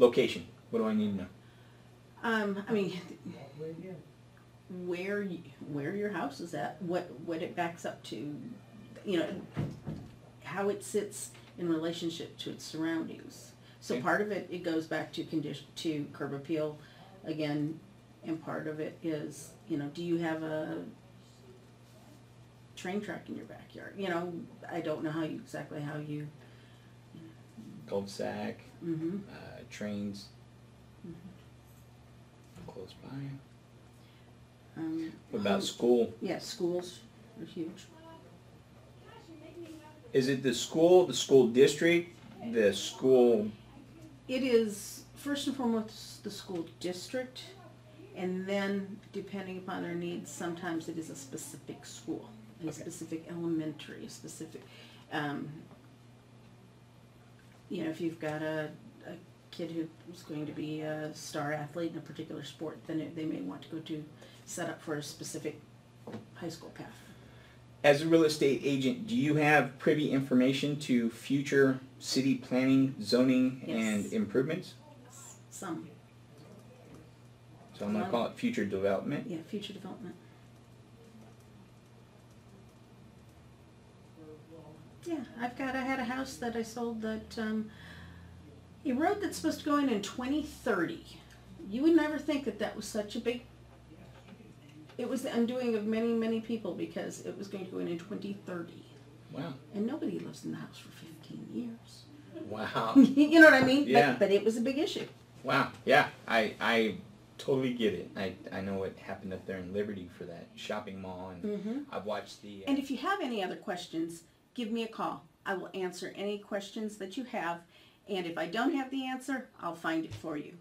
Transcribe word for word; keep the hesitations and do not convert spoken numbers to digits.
Location. What do I need to know? Um, I mean, where where your house is at, what what it backs up to, you know, how it sits in relationship to its surroundings. So okay. Part of it it goes back to condition to curb appeal, again, and part of it is, you know, do you have a train track in your backyard? You know, I don't know how you exactly how you. you know. Cul-de-sac, mm-hmm. uh, trains. Mm-hmm. Close by. Um, what about homes? School? Yeah, schools are huge. Is it the school, the school district, the school? It is first and foremost the school district, and then depending upon their needs, sometimes it is a specific school, a okay. specific elementary, a specific. Um, you know, if you've got a, a kid who's going to be a star athlete in a particular sport, then it, they may want to go to set up for a specific high school path. As a real estate agent, do you have privy information to future city planning, zoning, yes. and improvements? Some. So I'm going to call it future development? Yeah, future development. Yeah, I've got, I had a house that I sold that, um, a road that's supposed to go in in twenty thirty. You would never think that that was such a big. It was the undoing of many, many people because it was going to go in in twenty thirty. Wow. And nobody lives in the house for fifteen years. Wow. You know what I mean? Yeah. But, but it was a big issue. Wow. Yeah. I I totally get it. I, I know what happened up there in Liberty for that shopping mall. And mm-hmm. I've watched the... Uh, and if you have any other questions, give me a call. I will answer any questions that you have. And if I don't have the answer, I'll find it for you.